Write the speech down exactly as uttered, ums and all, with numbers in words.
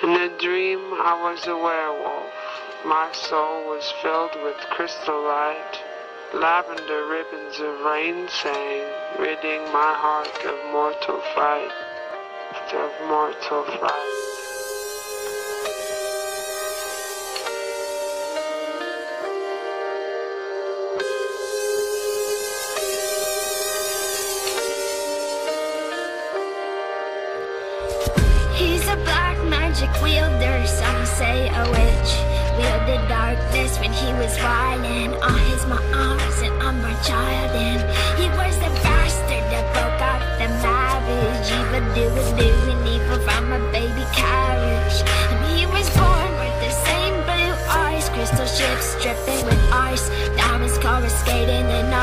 In a dream, I was a werewolf. My soul was filled with crystal light. Lavender ribbons of rain sang, ridding my heart of mortal fright, of mortal fright. He's a black magic wielder, some say a witch. Wielded darkness when he was violent. On his my arms and on my child, and he was the bastard that broke out the marriage. Evil doing, doing evil from a baby carriage. And he was born with the same blue eyes, crystal ships dripping with ice, diamonds coruscating and